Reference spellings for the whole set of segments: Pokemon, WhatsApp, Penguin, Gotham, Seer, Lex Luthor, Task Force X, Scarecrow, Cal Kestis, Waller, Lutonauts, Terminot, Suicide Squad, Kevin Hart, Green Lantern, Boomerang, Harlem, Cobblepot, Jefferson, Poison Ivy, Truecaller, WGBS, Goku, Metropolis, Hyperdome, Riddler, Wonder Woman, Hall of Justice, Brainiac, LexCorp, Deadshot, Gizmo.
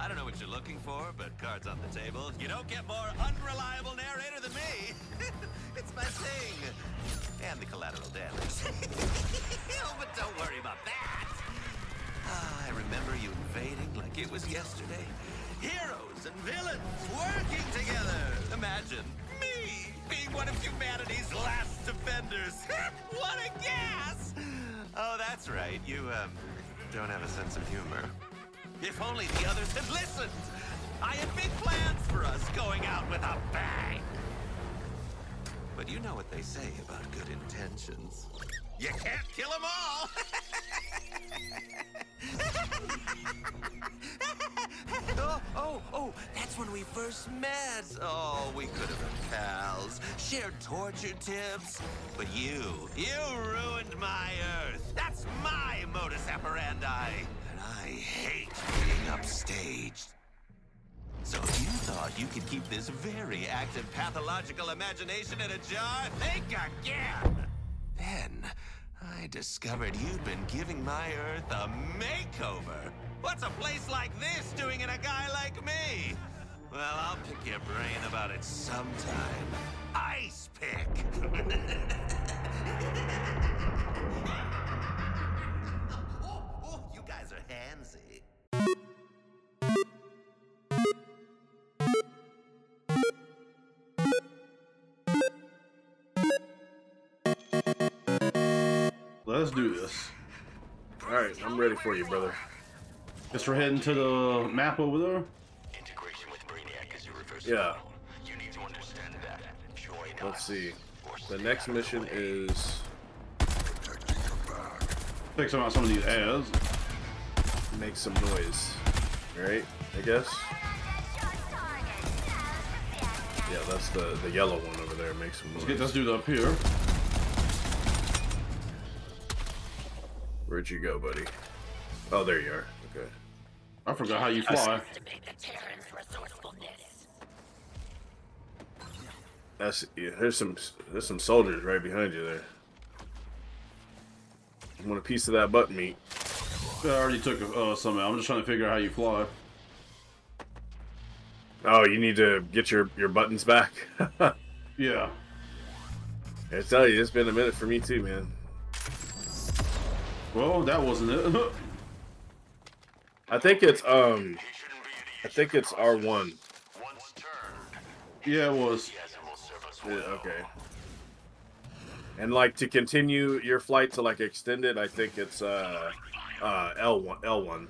I don't know what you're looking for, but cards on the table. You don't get more unreliable narrator than me. It's my thing. And the collateral damage. Oh, but don't worry about that. I remember you invading like it was yesterday. Heroes and villains working together. Imagine me being one of humanity's last defenders. What a gas! Oh, that's right. You, don't have a sense of humor. If only the others had listened! I had big plans for us going out with a bang! But you know what they say about good intentions. You can't kill them all! Oh, that's when we first met. Oh, we could have been pals, shared torture tips. But you ruined my Earth. That's my modus operandi. And I hate being upstaged. So if you thought you could keep this very active pathological imagination in a jar, think again. Then I discovered you'd been giving my Earth a makeover. What's a place like this doing in a guy like me? Well, I'll pick your brain about it sometime. Ice pick! Oh, you guys are handsy. Let's do this. Alright, I'm ready for you, brother. Guess we're heading to the map over there. Integration with Brainiac is irreversible. Yeah. You need to understand that. Let's see. The next mission is fixing out some of these ads. Make some noise. Right? I guess. Yeah, that's the yellow one over there. Make some noise. Let's do that up here. Where'd you go, buddy? Oh, there you are. Okay. I forgot how you fly. That's yeah, there's some soldiers right behind you there. You want a piece of that butt meat? I already took some out. I'm just trying to figure out how you fly. Oh, you need to get your buttons back. Yeah. I tell you, it's been a minute for me too, man. Well, that wasn't it. I think it's R1. Yeah, it was. Yeah, okay. And like to continue your flight to like extend it, I think it's L1.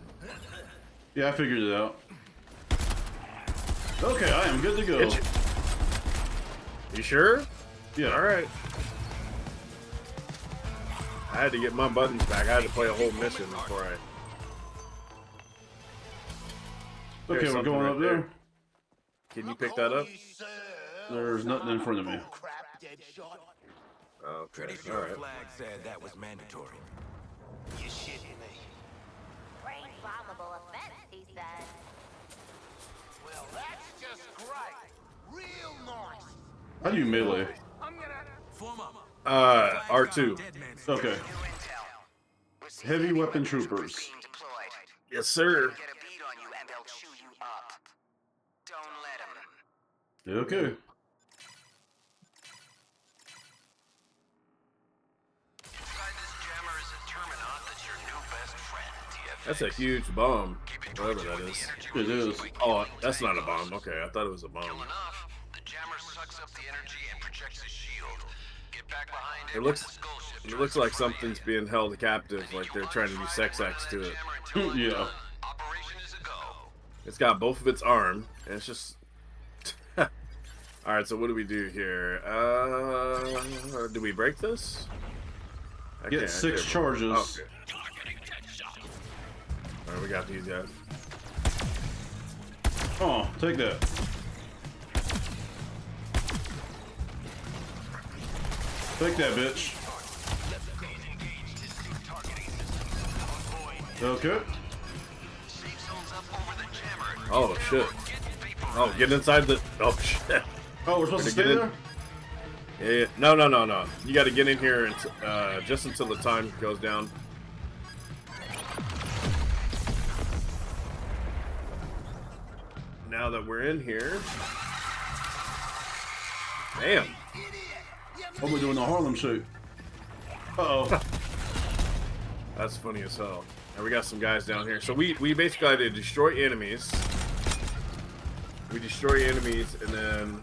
Yeah, I figured it out. Okay, I am good to go. You sure? Yeah. All right. I had to get my buttons back. I had to play a whole mission before I. Okay, we're going up there. Can you pick that up? There's nothing in front of me. Oh, pretty sure. All right. Flag said that was mandatory. You shitting me. Brain bombable offense, he said. Well, that's just great. Real nice. How do you melee? I'm gonna form up. R2. Okay. Heavy weapon troopers. Yes, sir. Okay. That's a huge bomb, whatever that is. It is. Oh, that's not a bomb. Okay, I thought it was a bomb. It looks like something's being held captive, like they're trying to do sex acts to it. Yeah. It's got both of its arm, and it's just. All right, so what do we do here? Do we break this? Get 6 charges. Oh, okay. All right, we got these guys. Oh, take that. Take that, bitch. Okay. Oh shit. Oh, get inside the. Oh shit. Oh, we're supposed to stay there? Yeah. No. You got to get in here and just until the time goes down. now that we're in here. Damn. Oh, we're doing the Harlem shoot. Uh-oh. That's funny as hell. And we got some guys down here. So we basically had to destroy enemies. We destroy enemies, and then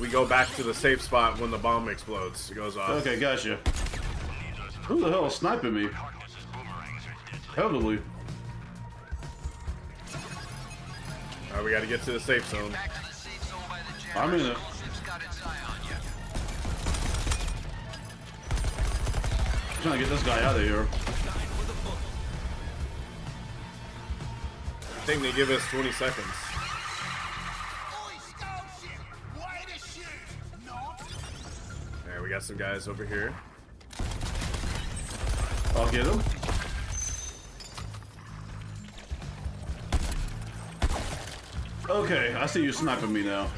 we go back to the safe spot when the bomb explodes. It goes off. Okay, gotcha. Who the hell is sniping me? Heavily. Alright, we gotta get to the safe zone. I'm in it. I'm trying to get this guy out of here. I think they give us 20 seconds. Alright, we got some guys over here. I'll get him. Okay, I see you sniping me now.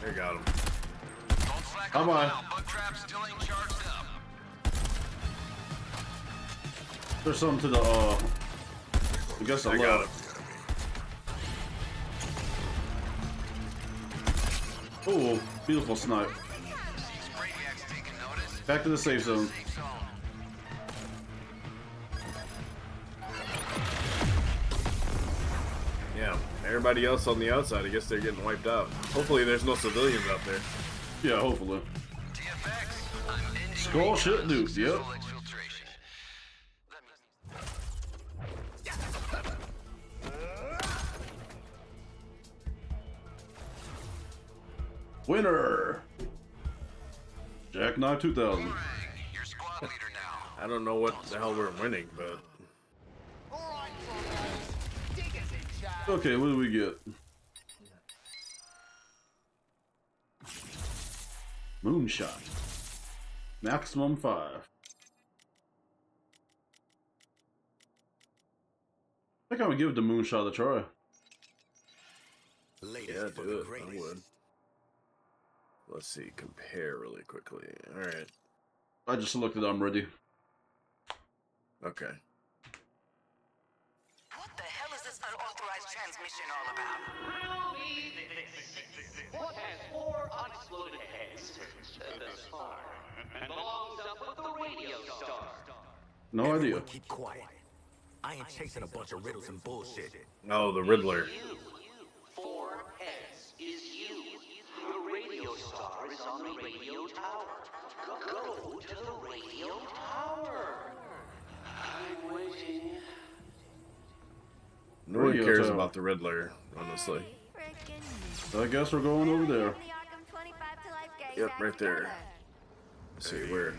There, got him. Come on. There's something to the. I guess I got him. Oh, beautiful snipe. Back to the safe zone. Everybody else on the outside, I guess they're getting wiped out. Hopefully there's no civilians out there. Yeah, hopefully. Skull shit nukes, yep. Winner! Jack Knight 2000. I don't know what the hell we're winning, but... Okay, what do we get? Moonshot. Maximum 5. I think I would give the moonshot a try. Yeah, do it. I would. Let's see, compare really quickly. Alright. I just looked at it, I'm ready. Okay. All about. What has 4 unexploded heads thus far and belongs up with the radio star? No idea. Keep quiet. I ain't chasing a bunch of riddles and bullshit. No, the Riddler. 4 heads is you. The radio star is on the radio tower. Go to the radio tower. I'm waiting. No one cares about the Riddler, honestly. So I guess we're going over there. Yep, right there. Let's see where.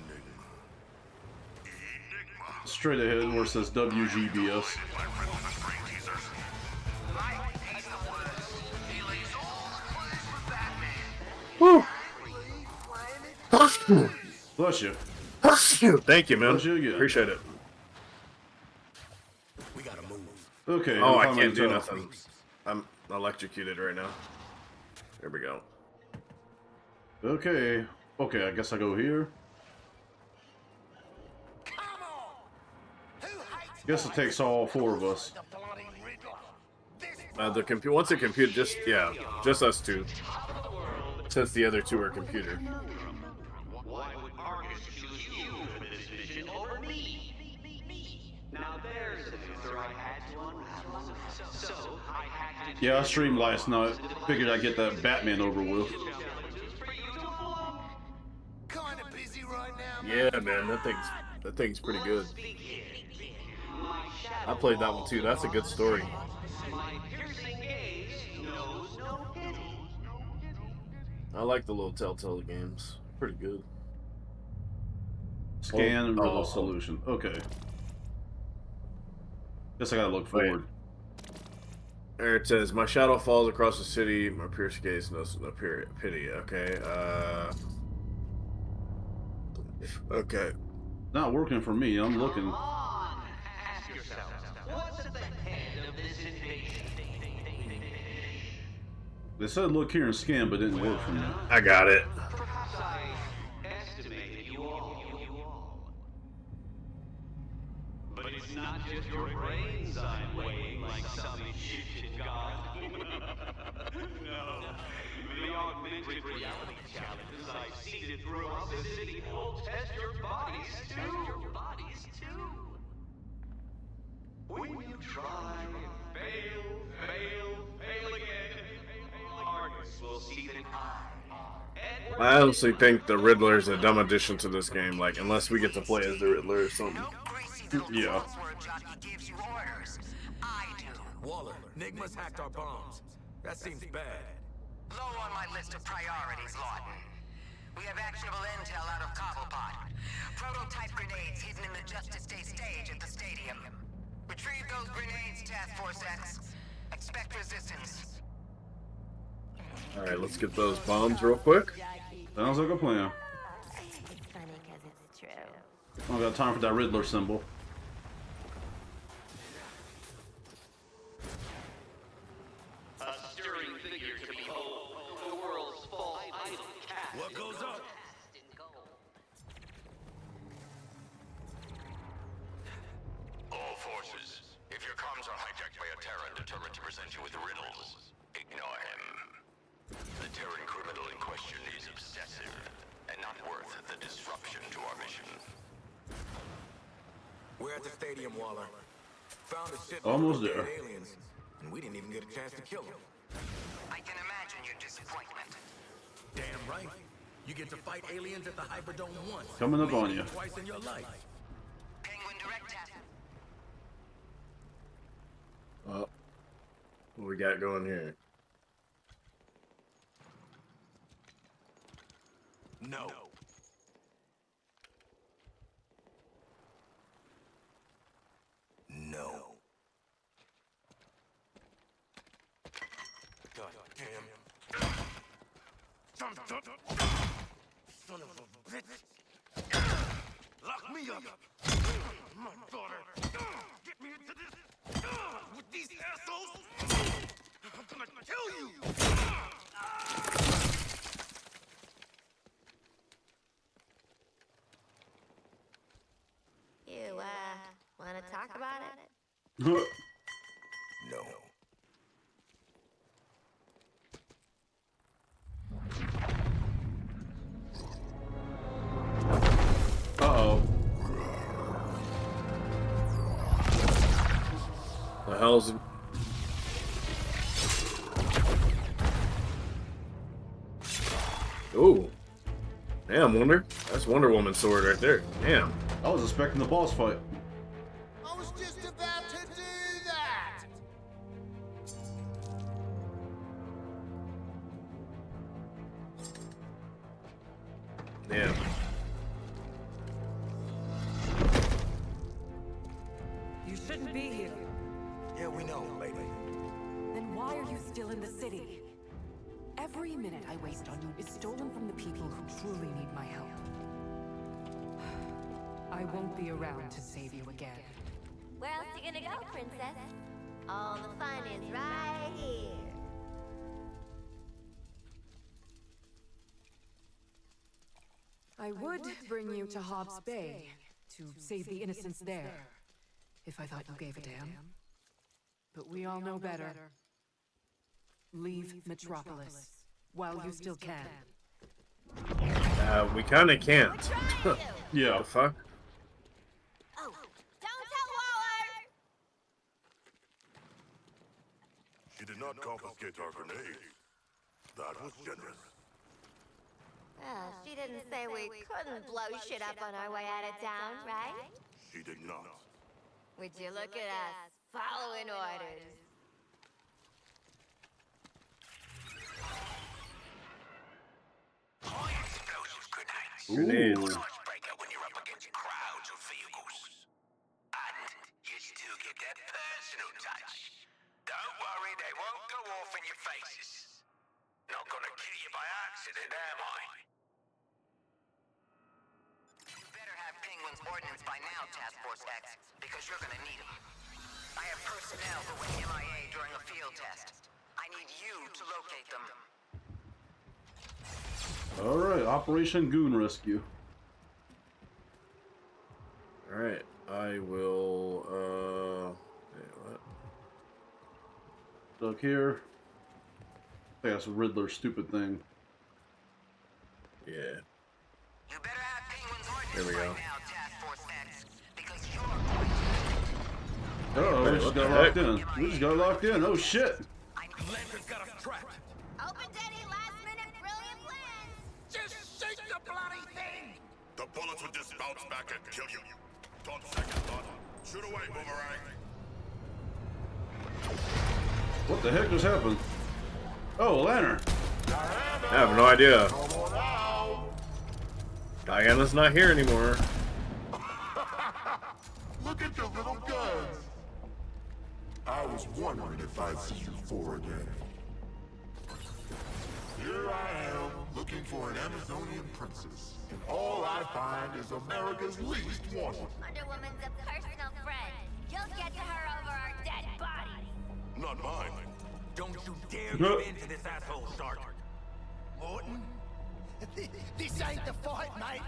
Straight ahead where it says WGBS. Woo! Bless you. Bless you. Bless you. Thank you, man. Bless you again. Appreciate it. Okay. Oh, I can't do nothing. I'm electrocuted right now. There we go. Okay. Okay, I guess I go here. Guess it takes all 4 of us. Once the computer, just us 2. Since the other 2 are computer. Why would Argus choose you for this mission over me? Now there's the answer I had to unravel. So I had to. Yeah, I streamed last night. Figured I'd get that Batman over with. Yeah, man, that thing's pretty good. I played that one too. That's a good story. I like the little Telltale games. Pretty good. Scan and riddle solution. Okay. Guess I gotta look forward. There it says, my shadow falls across the city, my pierced gaze knows no pity. Okay, okay. Not working for me, I'm looking. Come on. Ask yourself, what's at the head of this invasion? They said look here and scan, but didn't work for me. I got it. Perhaps I estimated you all. it's not just your brains I'm weighing like some Egyptian god. No. The augmented reality challenges I've seeded throughout the city will test your bodies too. When you try and fail again, artists will see that I honestly think the Riddler is a dumb addition to this game, like, unless we get to play as the Riddler or something. Yeah. Waller, Nigma's hacked our bombs. That seems bad. Low on my list of priorities, Lawton. We have actionable intel out of Cobblepot. Prototype grenades hidden in the Justice Day stage at the stadium. Retrieve those grenades, Task Force X. Expect resistance. Alright, let's get those bombs real quick. Sounds like a plan. It's funny because it's true. I don't got time for that Riddler symbol. A stirring figure to behold. The world's false idol cast. What goes up? All forces, if your comms are hijacked by a Terran determined to present you with riddles, ignore him. The Terran criminal in question is obsessive, and not worth the disruption to our mission. We're at the stadium, Waller. Found a ship almost there. Aliens, and we didn't even get a chance to kill them. I can imagine your disappointment. Damn right. You get to fight aliens at the Hyperdome once. Coming up on you. Twice in your life. Penguin direct tap. Well, what we got going here? No. No. God damn. Son of a bitch. Lock me up. My daughter. Get me into this. With these assholes. I'm gonna kill you. You, wanna talk about it? No. Uh-oh. The hell's... Ooh. Damn, Wonder. That's Wonder Woman's sword right there. Damn. I was expecting the boss fight. I was just about to do that. Damn. You shouldn't be here. Yeah, we know, lady. Then why are you still in the city? Every minute I waste on you is stolen from the people who truly need my help. I won't be around to save you again. Where else are you gonna go, princess? All the fun is right here. I would bring you to Hobbs Bay to save the innocents there, if I thought you gave a damn. But we all know better. Leave Metropolis while you still can. We kinda can't. Yeah, fuck. She did not confiscate our grenade. That was generous. Well, she didn't say we couldn't blow shit up on our way out of town, right? She did not. Would you look at us, following orders? High explosive grenades. Ooh. Breaker when you're up against crowds of vehicles. And you still get that personal touch. Don't worry, they won't go off in your faces. Not gonna kill you by accident, am I? You better have Penguin's ordnance by now, Task Force X, because you're gonna need him. I have personnel who went MIA during a field test. I need you to locate them. Alright, Operation Goon Rescue. Alright, I will, look here. I think that's a Riddler stupid thing. Yeah. You better have Penguin's ordinance right now, Task Force X, because you're going to... Uh-oh, we just got locked in. We just got locked in. Oh, shit. Lantern's got us trapped. Open Daddy, last-minute brilliant plans. Just shake the bloody thing. The bullets would just bounce back and kill you. Don't second thought. Shoot away, Boomerang. What the heck just happened? Oh, a lantern. I have no idea. Diana's not here anymore. Look at your little guns. I was wondering if I'd see you four again. Here I am, looking for an Amazonian princess, and all I find is America's least wanted. Wonder Woman's a personal friend. You'll get to her over our dead bodies. Not mine. Don't you dare give in to this asshole, Sark. Morton? This ain't the fight, mate.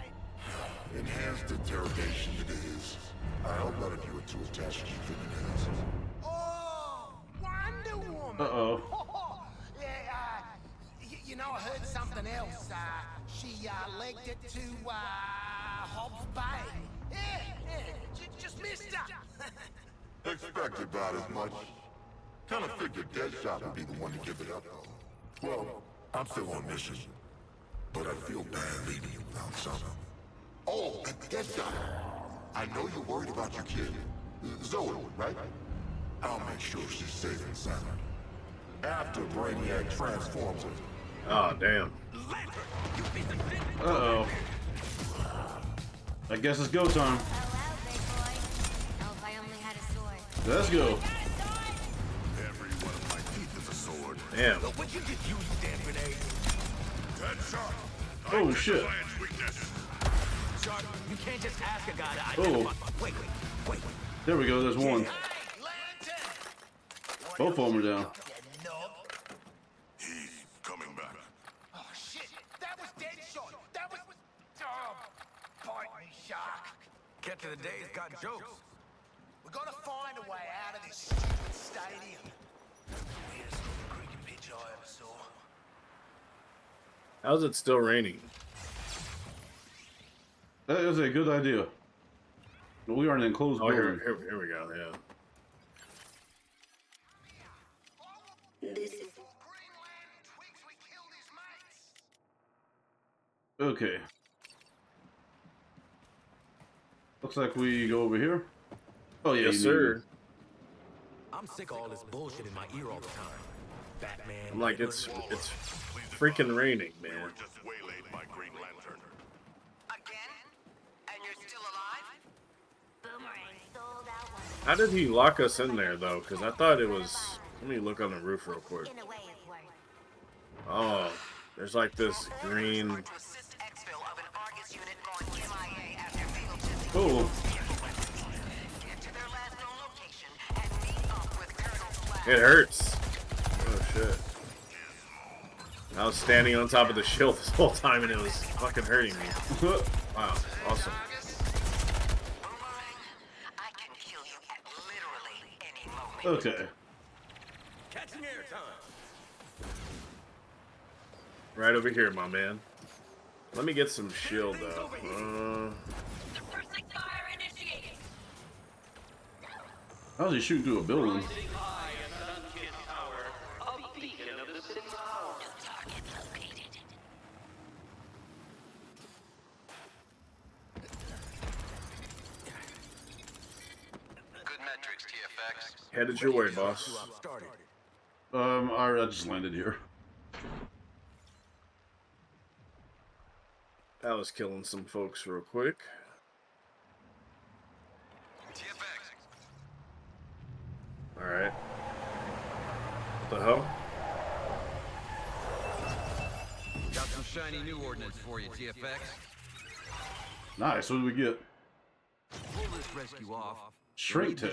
Enhanced interrogation it is. I hope none of you are too attached to your fingernails. Oh, Wonder Woman! Uh-oh. Oh, yeah, you know, I heard something else. She legged it to Hobbs Bay. Yeah, just missed her. Expected about as much. Kind of figured Deadshot would be the one to give it up, though. Well, I'm still on mission. But I feel bad leaving you without something. Oh, Deadshot! I know you're worried about your kid. Zoe, right? I'll make sure she's safe and sound. After Brainiac transforms her. Oh, damn. Uh-oh. I guess it's go time. Let's go. Damn. Would you just use that grenade? Deadshot. Oh shit. Shark, you can't just ask a guy to identify. Wait. There we go, there's one. Both of them are down. He's coming back. Oh shit. That was Deadshot. That was fighting Shark. Get to the day's got jokes. We gotta find a way out of this stupid stadium. How's it still raining? That is a good idea. We are in an enclosed building. Here we go, yeah. This is... Okay. Looks like we go over here. Oh, yeah, yes, sir. I'm sick of all this bullshit in my ear all the time. Batman, I'm like, it's freaking raining, man. We were just waylaid by Green Lantern. Again? And you're still alive? Boomerang sold out one. How did he lock us in there, though? Because I thought it was... Let me look on the roof real quick. Oh, there's like this green... Cool. It hurts. Oh shit. I was standing on top of the shield this whole time and it was fucking hurting me. Wow, awesome. Okay. Right over here, my man. Let me get some shield though. How's he shooting through a building? Headed your way, boss. I just landed here. I was killing some folks real quick. Alright. What the hell? Got some shiny new ordnance for you, TFX. Nice, what did we get? Pull this rescue off. Shrink tech.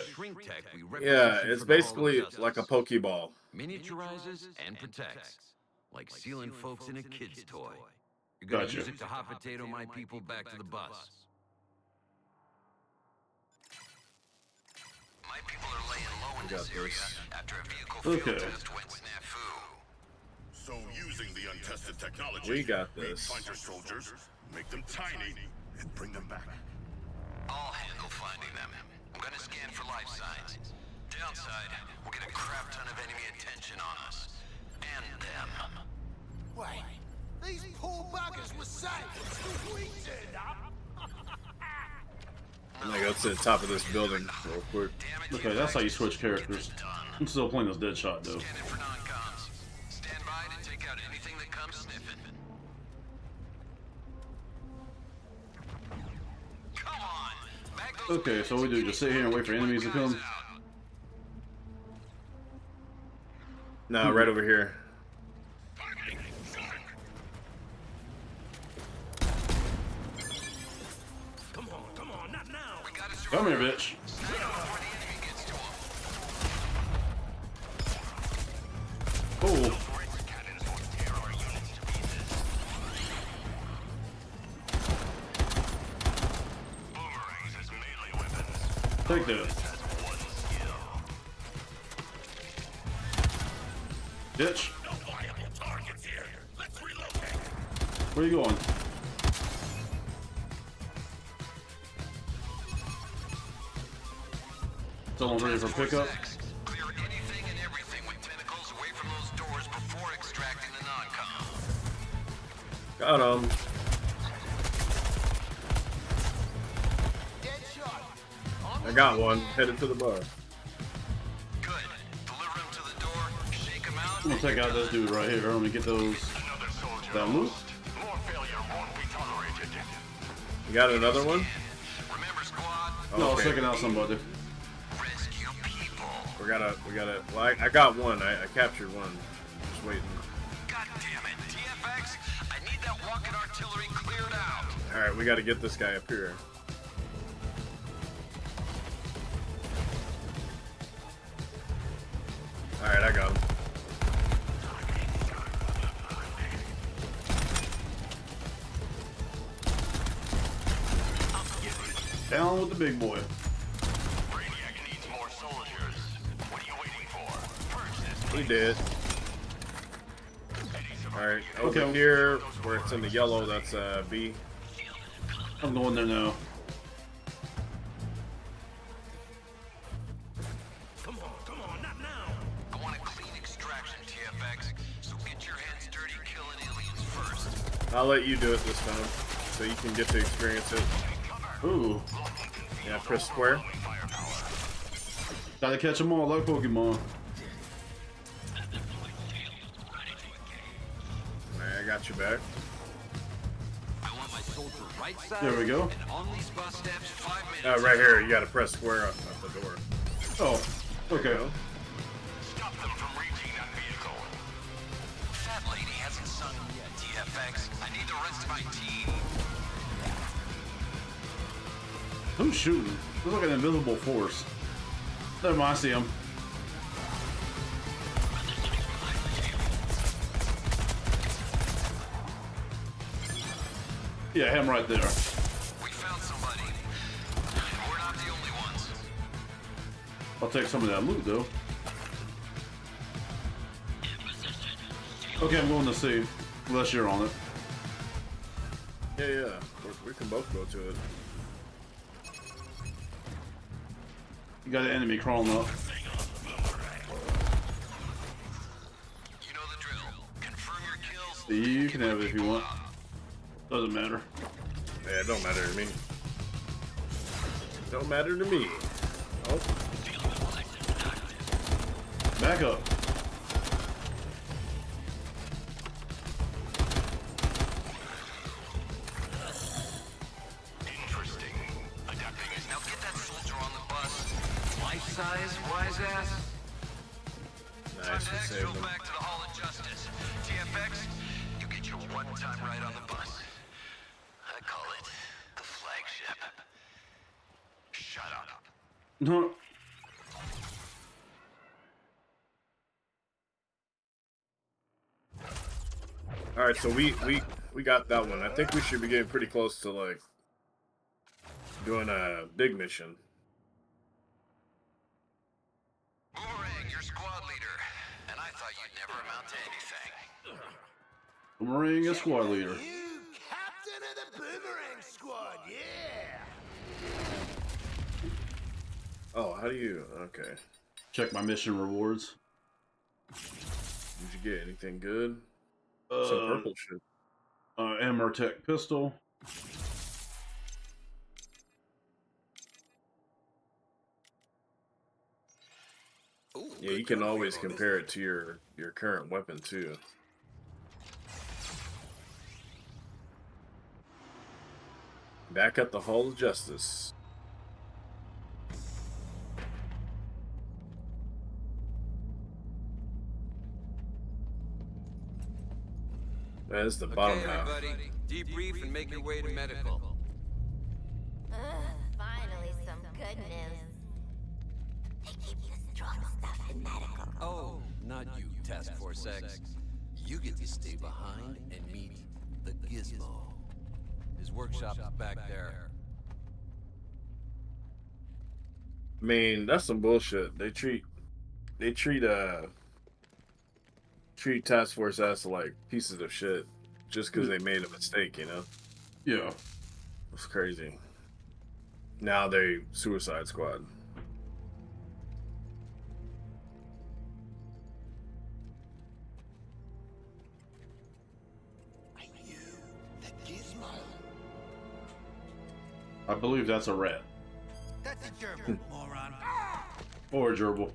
Yeah, it's basically like a Pokeball. Miniaturizes and protects. Like sealing folks in a kid's toy. You're gonna use it to hot potato my people back to the bus. forgot this. Okay. So using the untested technology, we got this. Find your soldiers, make them tiny, and bring them back. I'll handle finding them. I'm gonna scan for life signs. Downside, we'll get a crap ton of enemy attention on us. And them. Wait, these poor buggers were safe. We turned up. I'm gonna go to the top of this building real quick. Okay, that's how you switch characters. I'm still playing this Deadshot though. Stand by to take out anything that comes sniffing. Come on. Okay, so we do just sit here and wait for enemies to come. No, right over here. Come on, not now. Come here, bitch. Oh. Take that. Ditch. No viable targets here. Let's relocate. Where are you going? Someone ready for pickup? Clear anything and everything with tentacles away from those doors before extracting the non-com. Got him. I got one. Headed to the bar. I'm gonna take out this dude right here. I'm gonna get those down loose. You got another one? Oh, no, I was taking out somebody. We gotta. Well, I got one. I captured one. Just waiting. God damn it, TFX! I need that walking artillery cleared out. All right, we gotta get this guy up here. All right, I got him. Down with the big boy. Brainiac needs more soldiers. What are you waiting for? He did. Alright, over here, where it's in the yellow, that's B. I'm going there now. Come on, not now. I want a clean extraction, TFX, so get your hands dirty killing aliens first. I'll let you do it this time, so you can get to experience it. Ooh. Yeah, press square. Gotta catch them all like Pokemon. Alright, I got you back. There we go. Right here, you gotta press square up at the door. Oh, okay. Stop them from reaching that vehicle. Fat lady hasn't sung yet, TFX. I need the rest of my team. Who's shooting? Looks like an invisible force. Never mind, I see him. Yeah, him right there. We found somebody. We're not the only ones. I'll take some of that loot, though. Okay, I'm going to save. Unless you're on it. Yeah. We can both go to it. You got an enemy crawling up. You know the drill. Confirm your kills. You can have it if you want. Doesn't matter. Yeah, it don't matter to me. Don't matter to me. Oh. Back up. Alright, so we got that one. I think we should be getting pretty close to, like, doing a big mission. Boomerang, your squad leader. And I thought you'd never amount to anything. Boomerang, your squad leader. You captain of the Boomerang squad, yeah. Oh, how do you? Okay. Check my mission rewards. Did you get anything good? Some purple shit. Amertech pistol. Ooh, yeah, you can always compare it to your current weapon too. Back at the Hall of Justice. That is the bottom half. Everybody, debrief and make your way to medical. Finally some good news. They keep the strong stuff in medical. Oh, not you, Task Force X. You get to stay behind and meet the Gizmo. His workshop's back there. I mean, that's some bullshit. They treat Task Force X like pieces of shit just because they made a mistake, you know? Yeah. It's crazy. Now they Suicide Squad. Are you the Gizmo? I believe that's a rat. That's a gerbil, moron. Or a gerbil.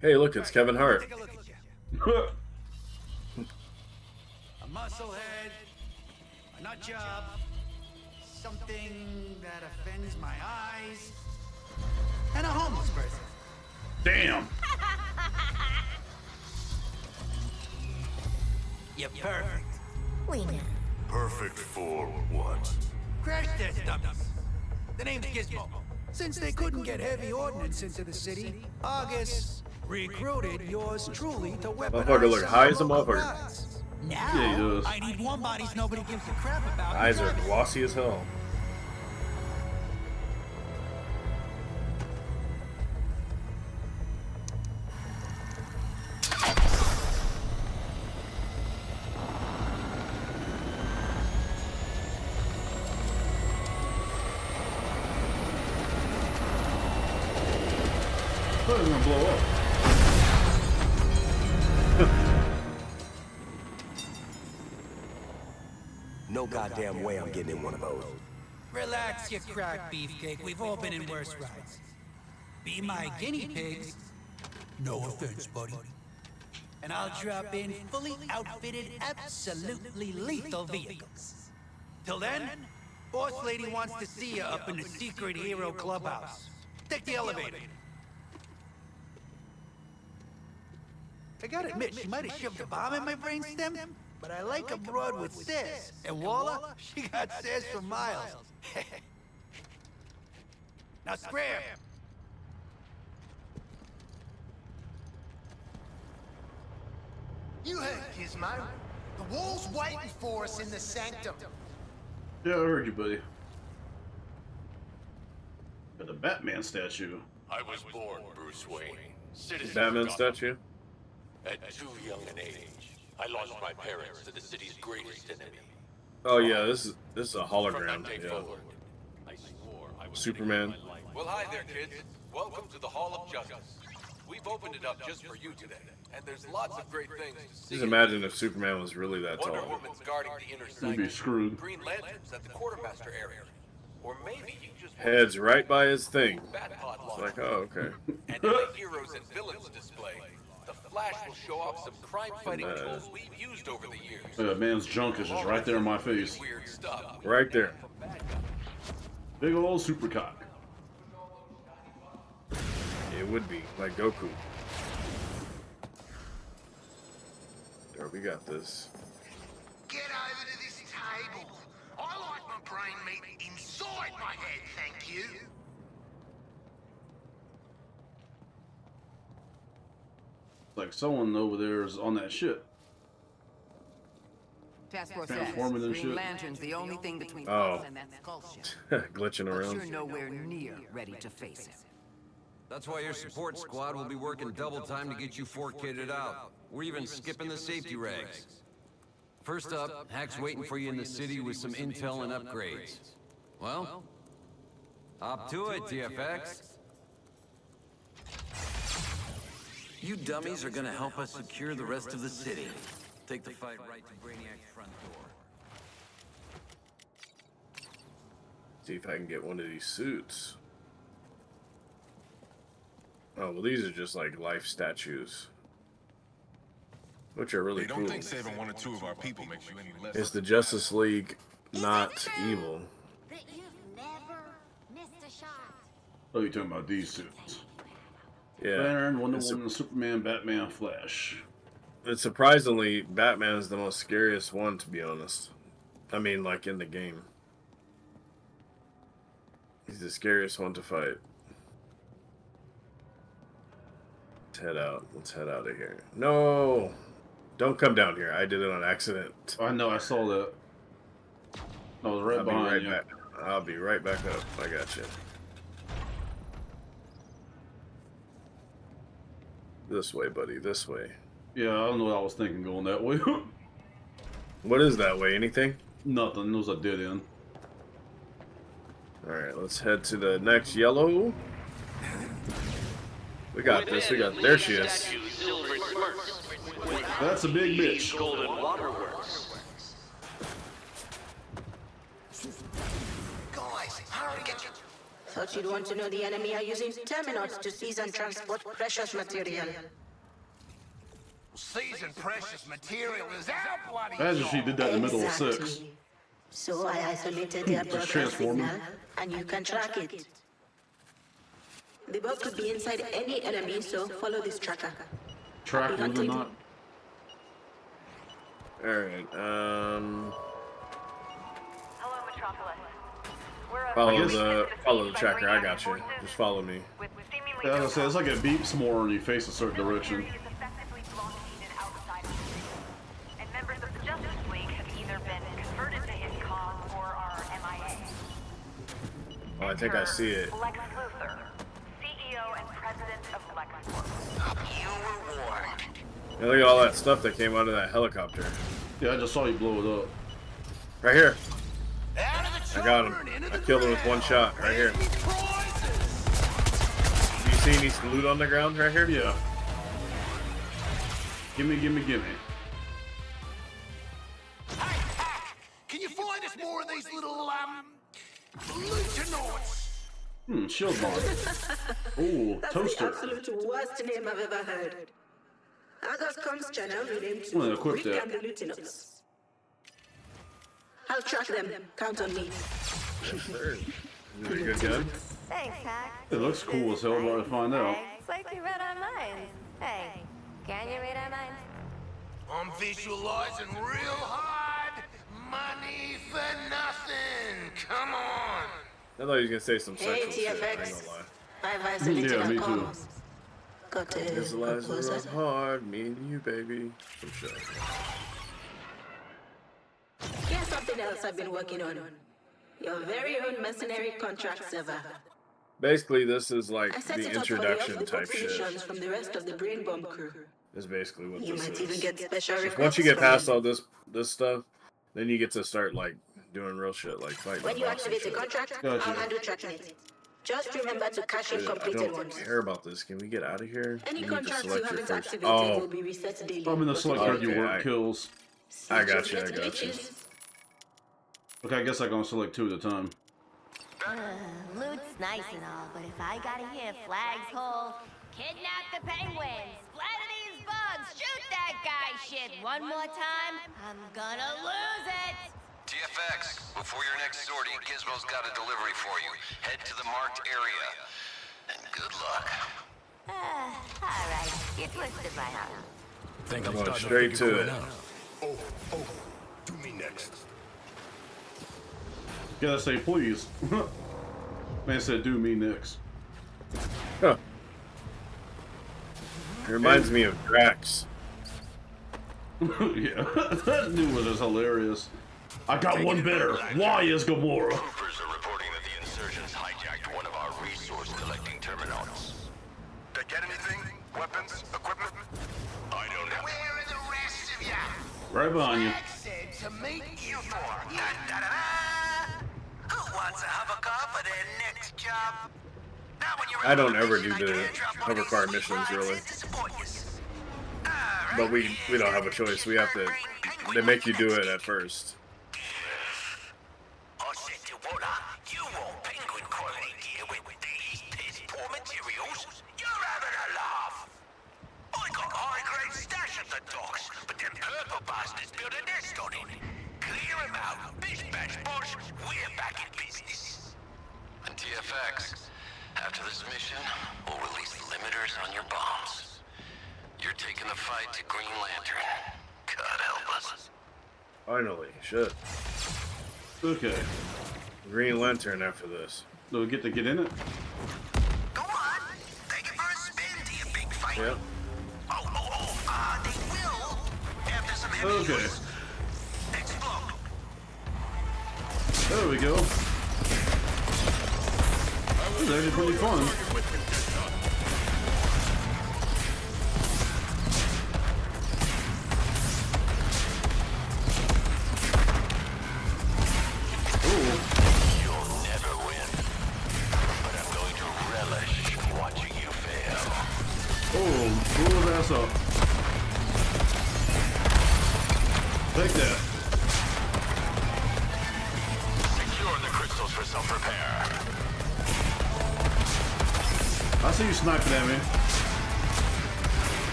Hey, look, it's Kevin Hart. Take a look at you. A muscle head, a nut job, something that offends my eyes, and a homeless person. Damn. You're perfect. We know. Perfect for what? Crash test dummies. The name's Gizmo. Since they couldn't get heavy ordnance into the city, August recruited yours truly to weaponize. Motherfucker look high as a motherfucker. Yeah, he does. I need warm bodies nobody gives a crap about. Eyes are glossy as hell. Goddamn way I'm getting in one of those. Relax, you crack beefcake. We've all been in worse rides. Be my guinea pigs. No offense, buddy. And I'll drop in fully outfitted, absolutely lethal vehicles. Till then, Boss Lady wants to see you up in the Secret Hero Clubhouse. Take the elevator. I gotta admit, she might have shoved a bomb in my brainstem. But I like a broad with Sears. And Waller, she got Sears for miles. Now square. You heard, Gizmo. The wall's waiting for us in the sanctum. Yeah, I heard you, buddy. Got the Batman statue. I was born Bruce Wayne. Citizen Batman statue? At too young an age. I lost my parents to the city's greatest enemy. Oh yeah, this is a hologram. I swore I was Superman. Well, hi there, kids. Welcome to the Hall of Justice. We've opened it up just for you today, and there's lots of great things to see. Just imagine if Superman was really that tall. Wonder Woman's guarding the inner sanctum. We'd be screwed. Green Lantern's at the quartermaster area. Or maybe you just heads right by his thing. It's like, oh, okay. And the heroes and villains display. Flash will show off some crime-fighting tools we've used over the years. That man's junk is just right there in my face. Weird stuff. Right there. Big old super cock. It would be like Goku. There, we got this. Get over to this table. I like my brain meat inside my head, thank you. Like someone over there is on that ship. Task Force transforming them shit. Lanterns, the only thing between us and that skull ship. Glitching around. But you're nowhere near ready to face it. That's why your support squad will be working double time to get you fork-kitted out. We're even skipping the safety regs. First up, Hack's waiting for you in the city with some intel and upgrades. Well, up to it, TFX. You dummies are gonna help us secure the rest of the city. Take the fight right to Brainiac's front door. See if I can get one of these suits. Oh, well, these are just like life statues, which are really cool. It's the Justice League, not evil. Oh, you're talking about these suits. Yeah. Lantern, Wonder Woman, Superman, Batman, Flash. And surprisingly, Batman is the most scariest one, to be honest. I mean, like, in the game. He's the scariest one to fight. Let's head out. Let's head out of here. No! Don't come down here. I did it on accident. I know. I saw that. I was right behind you. I'll be right back up. I got you. This way, buddy. This way. Yeah, I don't know what I was thinking going that way. What is that way? Anything? Nothing. It was a dead end. Alright, let's head to the next yellow. We got this. We got... There she is. That's a big bitch. Guys, hurry, get you. Thought you'd want to know the enemy are using Terminot to seize and transport precious material. Seizing precious material is our bloody job. Imagine she did that in the middle of 6. So I isolated their broadcast signal, and you can track it. The bug could be inside any enemy, so follow this tracker. Track Lutonauts. Alright, Hello, Metropolis. Follow the tracker, I got you. Just follow me. Yeah, so it's like it beeps more when you face a certain direction. Oh, I think I see it. Lex Luthor, CEO and president of LexCorp. You were warned. Yeah, look at all that stuff that came out of that helicopter. Yeah, I just saw you blow it up. Right here. I got him. I killed him with one shot. Right here. Do you see any loot on the ground right here? Yeah. Gimme, gimme, gimme. Hey, can you find us more of these little Lutonauts? Shield bar. Ooh, toaster. That's the absolute worst name I've ever heard. Argos Com's channel renamed to Rick and the Lutonauts. I'll track them. Count on me. Yes, sir. Pretty good guy. Thanks, Hack. It looks cool as hell. I'm about to find out. It's like you read our minds. Hey, can you read our minds? I'm visualizing real hard. Money for nothing. Come on. I thought you were gonna say some sexual shit. I ain't gonna lie. I've isolated our comms. Got to visualize real hard. Me and you, baby. Some shit. Here's something else I've been working on. Your very own mercenary contract server. Basically, this is like the introduction type shit. From the rest of the brain bomb crew. Is basically what this is. Even get special once you get past all this stuff, then you get to start like doing real shit, like fighting. When you activate a contract, I'll handle tracking it. Just remember to cash in completed ones. I don't care about this. Can we get out of here? Any contracts you haven't activated will be reset daily. I'm in the select card. You work kills. I got you. I got you. Okay, I guess I can select 2 at a time. Loot's nice and all, but if I gotta hear flags hold, kidnap the penguins, splatter these bugs, shoot that guy shit one more time, I'm gonna lose it. TFX, before your next sortie, Gizmo's got a delivery for you. Head to the marked area, and good luck. All right, you twisted my arm. Think I'm going straight to it. Oh, do me next. Gotta say please. Man said do me next. Huh. It reminds me of Drax. Yeah, that new one is hilarious. I got one better. Why is Gamora? Troopers are reporting that the insurgents hijacked one of our resource collecting terminals. They get anything? Weapons? Equipment? I don't know. Where are the rest of ya? Right behind you. To meet you four. Da, da, da, da. Who wants a hovercar for their next job? Now, when you're I don't ever do the hovercar missions, really. But we don't have a choice. We have to... They make you do it at first. I said to Waller, you want Penguin quality gear with these piss-poor materials? You're having a laugh! I got high-grade stash at the docks, but them purple bastards built a nest on it. Clear them out. Bish-bash, bosh, we're back in business. And TFX, after this mission, we'll release the limiters on your bombs. You're taking the fight to Green Lantern. God help us. Finally, shit. Okay. Green Lantern after this. Do we get to get in it? Go on. Take it for a spin to your big fight. Yep. Oh, oh, oh. They will. After some heavy use. Explode. There we go. That was actually pretty fun. Sniping at me.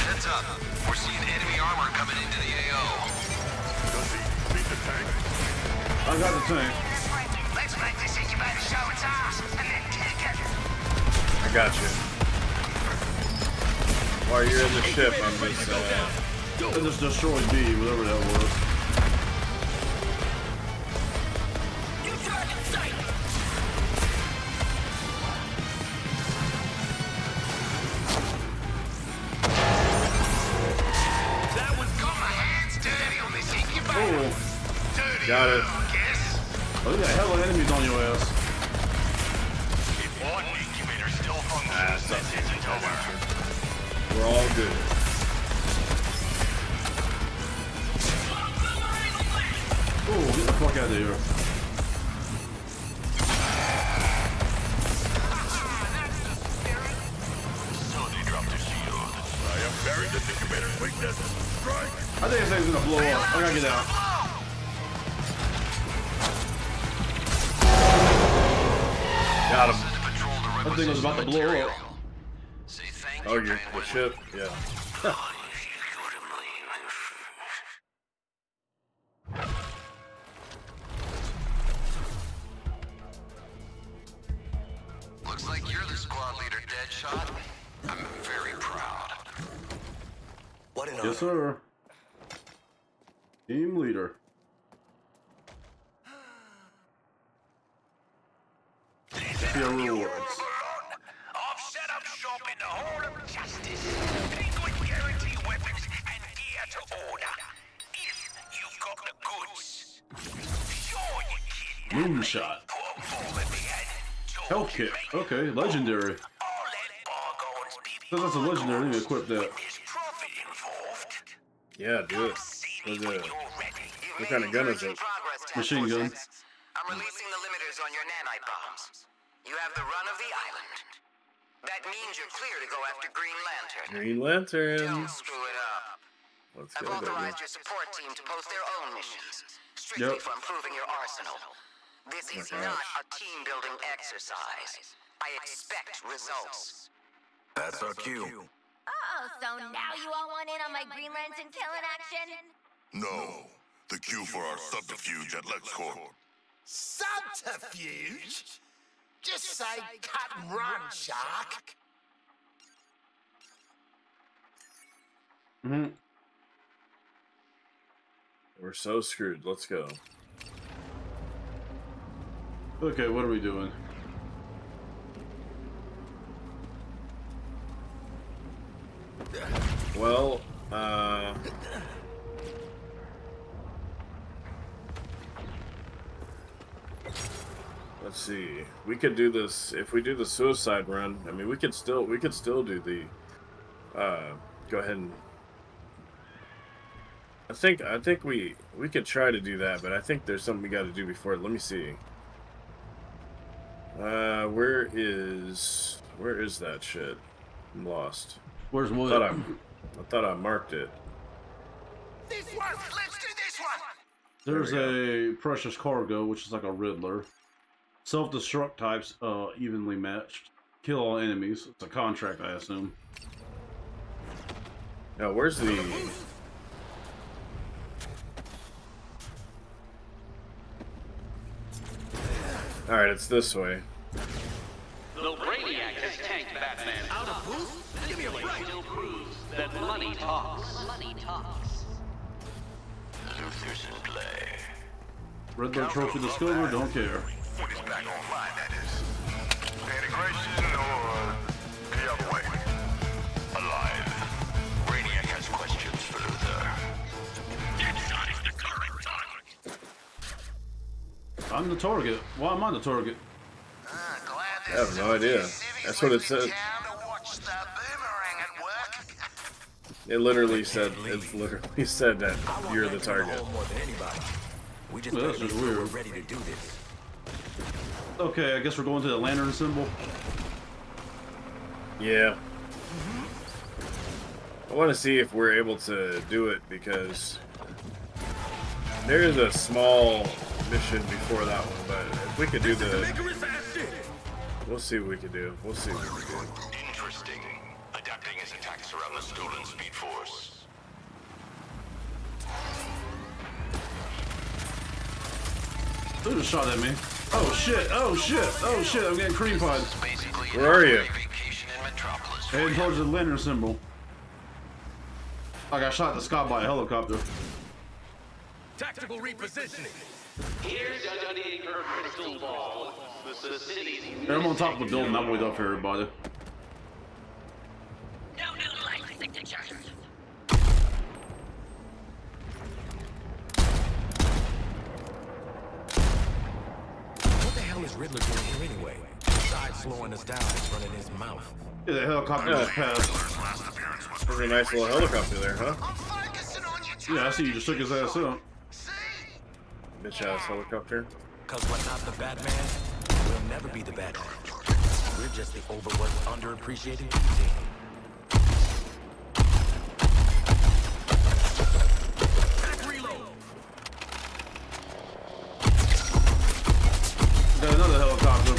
Heads up. We're seeing enemy armor coming into the AO. Does he beat the tank? I got the tank. Let's make this thing by the show its ass and then kick it. I got you. While you're in the ship, I'm going to just destroy D, whatever that was. Got it. Oh, you got hella enemies on your ass. Incubator still functions. We're all good. Oh, get the fuck out of here. So they dropped their shield. I have buried this incubator's weakness. Strike. I think this thing's gonna blow up. I gotta get out. Got him. That thing was about to blow up. Oh, you're the ship? Yeah. Looks like you're the squad leader, Deadshot. I'm very proud. What an honor. Yes, sir. Team leader. I've set up shop in the Hall of Justice. Penguin guarantee weapons and gear to order. If you've got the goods. Sure you can. Moonshot. Hell kick. Okay, legendary. So that's a legendary. Let me equip that. Yeah, do it. What kind of gun is it? Machine gun. I'm releasing the limiters on your nanite bombs. You have the run of the island. That means you're clear to go after Green Lantern. Green Lantern. Don't screw it up. Let's go. I've authorized your support team to post their own missions, strictly for improving your arsenal. This is not a team-building exercise. I expect results. That's our cue. Oh, so now you all want in on my Green Lantern killing action? No. The cue for our subterfuge at LexCorp. Subterfuge? Just say cut and run, shark. Mm-hmm. We're so screwed. Let's go. Okay, what are we doing? Well, Let's see. We could do this if we do the suicide run. I mean, we could still do the. Go ahead and. I think we could try to do that, but I think there's something we got to do before. Let me see. Where is that shit? I'm lost. Where's what? I thought I marked it. This one. Let's do this one. There's a precious cargo, which is like a Riddler. Self-destruct types, evenly matched. Kill all enemies. It's a contract, I assume. Now, where's the? All right, it's this way. Though Brainiac has tanked Batman out of booth, give me a break. Still proves that money talks. Money talks. Luthor's in play. Riddler trophy discover, don't care. When he's back online, that is. Integration or the other way. Alive. Brainiac has questions for Luthor. Deadshot is the current target. I'm the target. Why am I the target? I have no idea. That's what it says. It literally said that you're the target. We just that's just weird. We're ready to do this. Okay, I guess we're going to the lantern symbol. Yeah. I want to see if we're able to do it because there is a small mission before that one, but if we could do the. We'll see what we can do. We'll see what we can do. Interesting. Adapting his attacks around the stolen speed force. Who just shot at me? Oh shit! Oh shit! Oh shit! I'm getting cream pied. Where are you? Heading towards the lantern symbol. I got shot at the sky by a helicopter. Tactical repositioning. Here's her crystal ball. I'm on top of the building. I'm way up here, everybody. No new light signature. What the hell is Riddler doing here anyway? Besides slowing us down, he's running his mouth. Yeah, the helicopter just passed. Pretty nice little helicopter there, huh? Yeah, I see you just took his ass up. Bitch ass helicopter. Cause we're not the Batman. We'll never be the Batman. We're just the overworked, underappreciated team. Got another helicopter.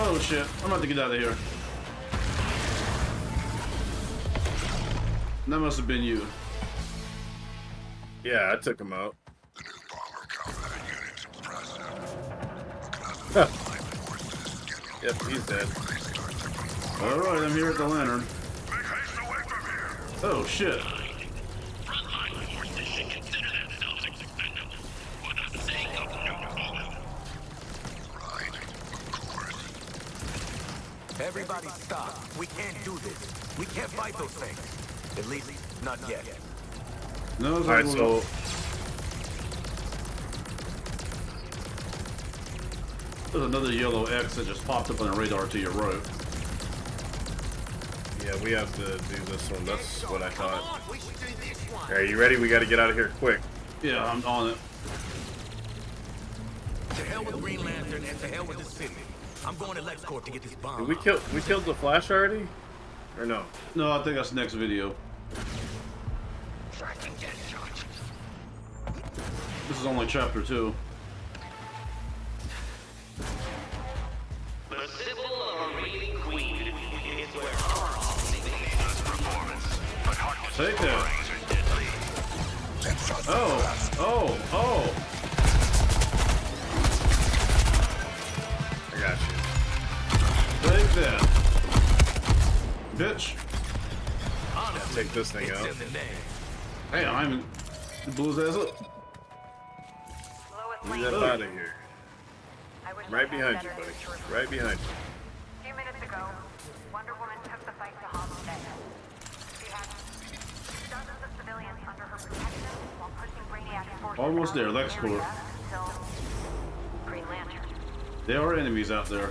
Oh shit! I'm about to get out of here. That must have been you. Yeah, I took him out. Yep, he's dead. Alright, I'm here at the lantern. Oh shit. Everybody stop. We can't do this. We can't fight those things. At least, not yet. No, alright, so... There's another yellow X that just popped up on the radar to your right. Yeah, we have to do this one. That's what I thought. Alright, you ready? We gotta get out of here quick. Yeah, I'm on it. To hell with Green Lantern and to hell with the city. I'm going to LexCorp to get this bomb. Did we killed the Flash already? Or no? No, I think that's the next video. This is only chapter 2. Take that. Oh, oh, oh. I got you. Take that. Bitch. I'll take this thing out. Hey, I'm blew his ass up. Get that out of here. Right behind you, buddy. Right behind you. 2 minutes ago, Wonder Woman took the fight to Harlem. She had dozens of civilians under her protection while pushing Brainiac forces. Almost there, LexCorp. zone. Green Lantern. There are enemies out there.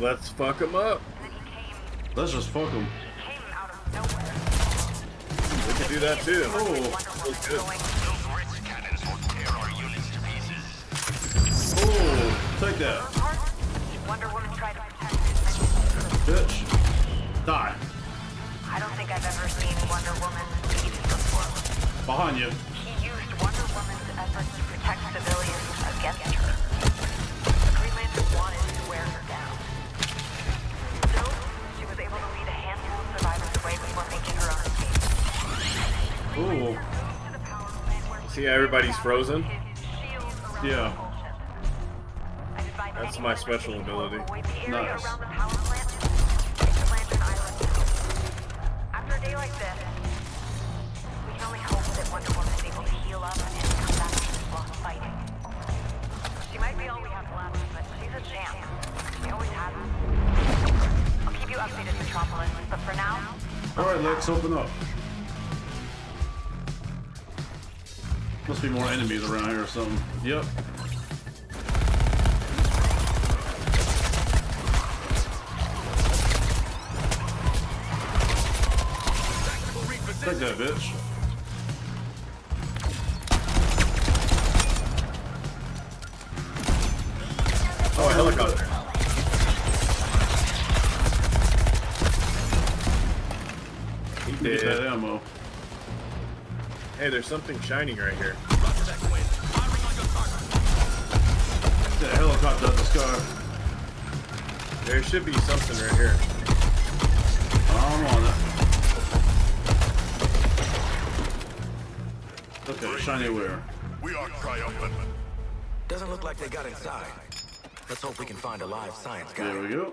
Let's fuck them up. Let's just fuck them. We can do that too. Oh, take that. Bitch. Die. I don't think I've ever seen Wonder Woman leave before. Behind you. He used Wonder Woman's efforts to protect civilians against her. Green Lantern wanted to wear her down. So, she was able to lead a handful of survivors away before making her own escape. Ooh. See how everybody's frozen? Yeah. That's my special ability. Nice. Like this, we can only hope that Wonder Woman is able to heal up and come back to this long fighting. She might be all we have left, but she's a champ. She always has. I'll keep you updated, Metropolis, but for now... Alright, Lex, open up. Must be more enemies around here or something. Yep. Take that, bitch. Oh, a helicopter. He did that ammo. Hey, there's something shining right here. That helicopter up the sky. There should be something right here. I don't want it. Okay, shiny where? We are triumphant. Doesn't look like they got inside. Let's hope we can find a live science guy. There we go.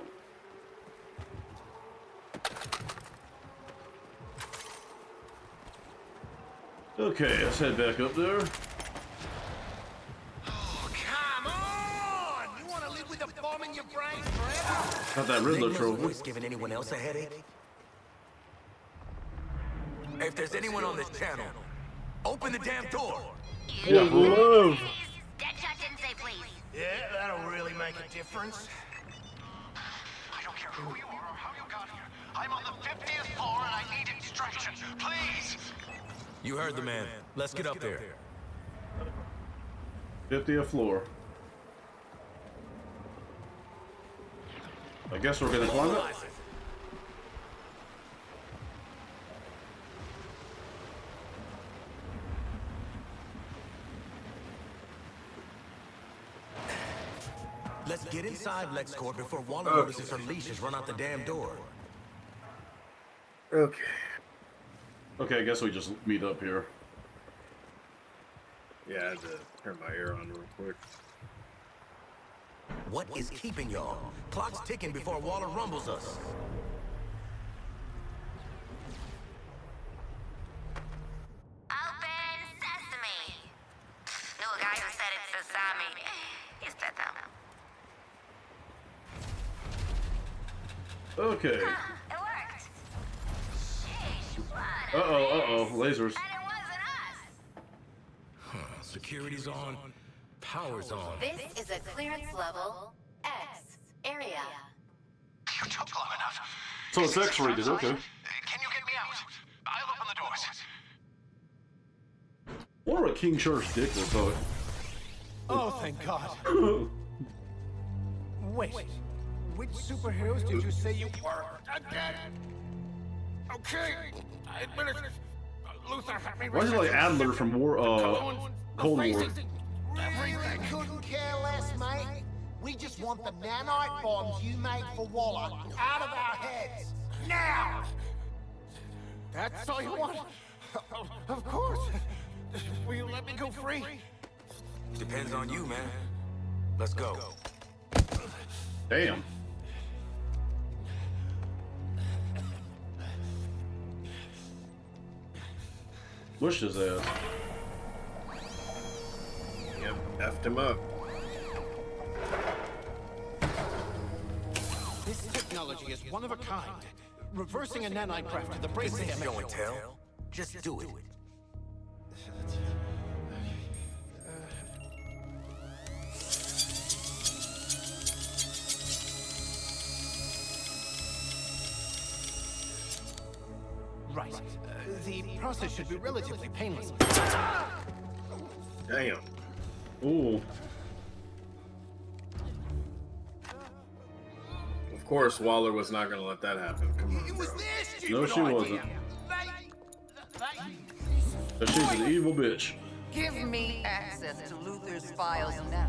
Okay, let's head back up there. Oh, come on! You want to live with a bomb in your brain forever? Got that Riddler trophy. Voice giving anyone else a headache? If there's anyone on this channel, open the damn door! Yeah, move! Deadshot didn't say please. Yeah, that'll really make a difference. I don't care who you are or how you got here. I'm on the 50th floor and I need instruction. Please! You heard the man. Let's get up there. 50th floor. I guess we're gonna climb it. Let's get inside LexCorp before Waller notices her leashes run out the damn door. Okay. Okay, I guess we just meet up here. Yeah, I had to turn my air on real quick. What is keeping y'all? Clock's ticking before Waller rumbles us. Open sesame! Knew a guy who said it's sesame. Is that them? Okay. It worked. Uh oh, lasers. And it wasn't us. Huh. Security's on. Power's on. This is a clearance level X area. You took long enough. So it's X-rated, okay. Can you get me out? I'll open the doors. Or a King Shark's dick will throw it. Oh, thank God. Wait. Which superheroes did you say you were again? Okay, I admit it. Luthor had me. Why is it like Adler from War, Cold War? Really couldn't care less, mate. We just want the nanite bombs you make for Waller out of our heads now. That's all you want? Of course. Will you let me go free? Depends on you, man. Let's go. Damn. Whoosh his ass. Yep, effed him up. This technology is one of a kind. Reversing a nanite craft to the bracelet. This ain't show and tell. Just do it. process should be relatively painless. Damn. Ooh. Of course, Waller was not going to let that happen. Come on, bro. No, she wasn't. But she's an evil bitch. Give me access to Luthor's files now,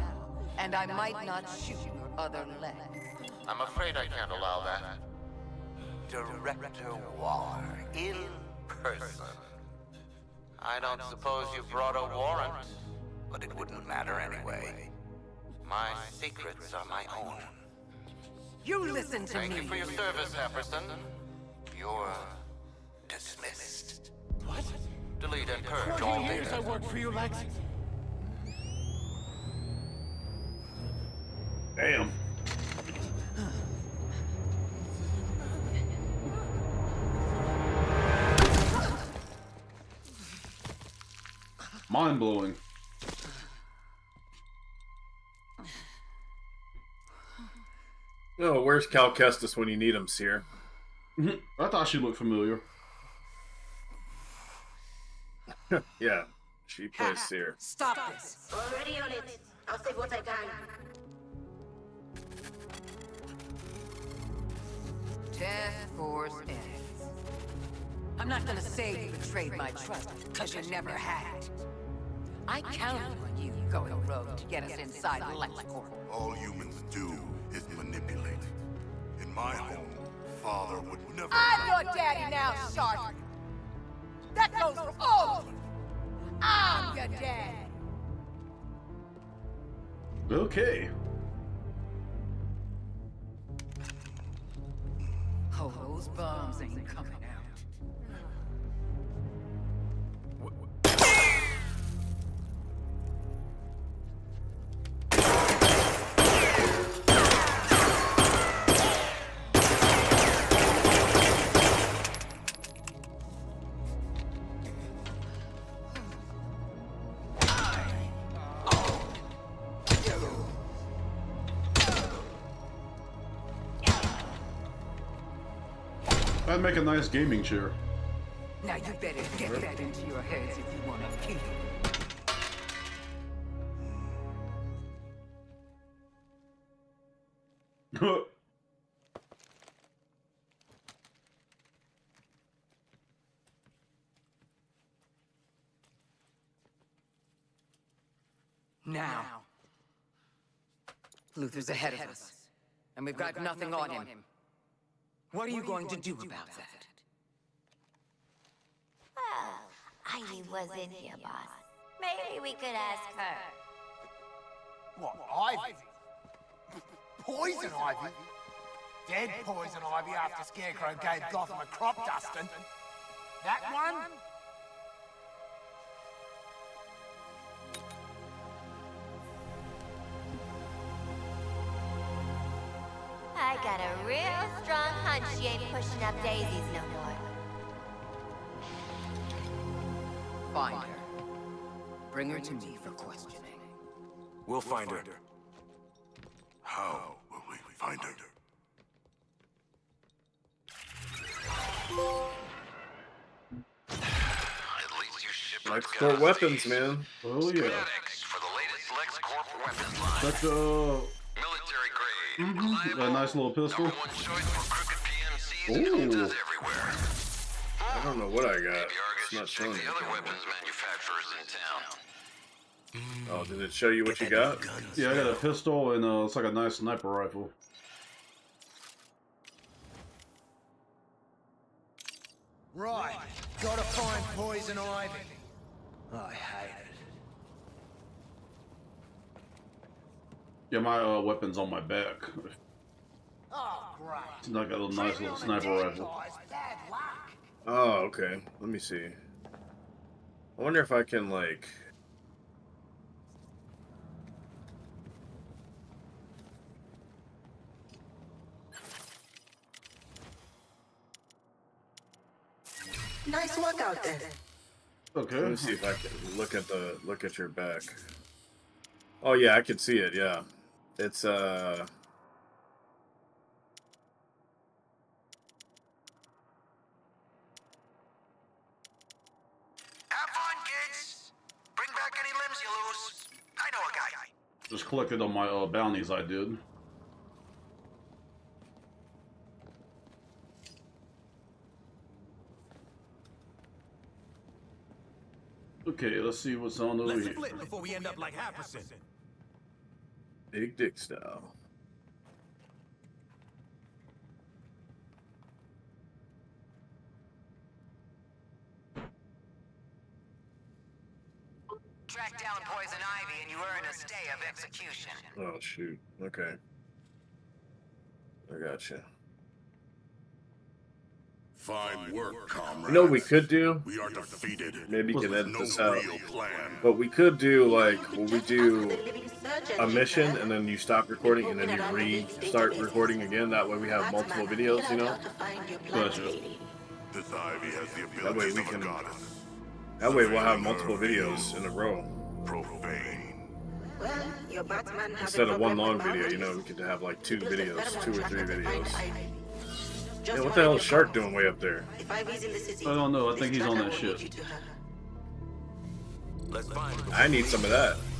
and I might not shoot your other leg. I'm afraid I can't allow that. Director Waller, in person. I don't suppose you brought a warrant, but it wouldn't matter anyway. My secrets are my own. You listen to me. Thank you for your service, Jefferson. You're dismissed. What? Delete and purge all data. 40 years I worked for you, Lex. Damn. Mind-blowing. Oh, where's Cal Kestis when you need him, Seer? I thought she looked familiar. Yeah, she plays Seer. Stop this. Already on it. I'll save what I can. 10 4 6. I'm not gonna say you betrayed my trust, because you never had. I counted on you going rogue to get us inside the LexCorp. All humans do is manipulate. In my home, father would never... I'm your daddy now, Shark! That goes for all of you! I'm your dad! Okay. Oh, those bombs ain't coming out. That'd make a nice gaming chair. Now you better get that into your heads if you want to keep it. Now, Luthor's ahead of us, and we've got nothing on him. What are you going to do about that? Well, Ivy was in here, boss. Maybe we could ask her. What, Ivy? Poison Ivy? Dead Poison Ivy after Scarecrow gave Gotham a crop dusting? That one? I got a real strong hunch she ain't pushing up daisies no more. Find her. Bring her to me for questioning. We'll find her. How will we find her? At least you ship LexCorp weapons, man. Oh yeah. For the latest LexCorp weapons line. Let's go. A nice little pistol. Ooh. I don't know what I got. It's not showing me. Oh, did it show you what you got? Yeah, I got a pistol and it's like a nice sniper rifle. Right, gotta find Poison Ivy. I hate it. Yeah, my weapon's on my back. Oh, great. It's like a little nice little sniper rifle. Oh, okay. Let me see. I wonder if I can, like... Nice work out there. Okay. Let me see if I can look at your back. Oh, yeah, I could see it, yeah. It's close. I know a guy. Just collected on my bounties I did. Okay, let's see what's on over here. Split before we end up like Jefferson. Big dick style. Track down Poison Ivy and you earn a stay of execution. Oh, shoot. Okay. I gotcha. Fine work, comrades. You know what we could do? We are defeated. Maybe we can edit this out. But we could do, like, when we do a mission and then you stop recording and then you restart recording again. That way we have multiple videos, you know? Gotcha. That way we can... That way we'll have multiple videos in a row. Instead of one long video, you know, we could have, like, two videos, 2 or 3 videos. Yeah, what the hell is Shark doing way up there? I don't know. I think he's on that ship. I need some of that.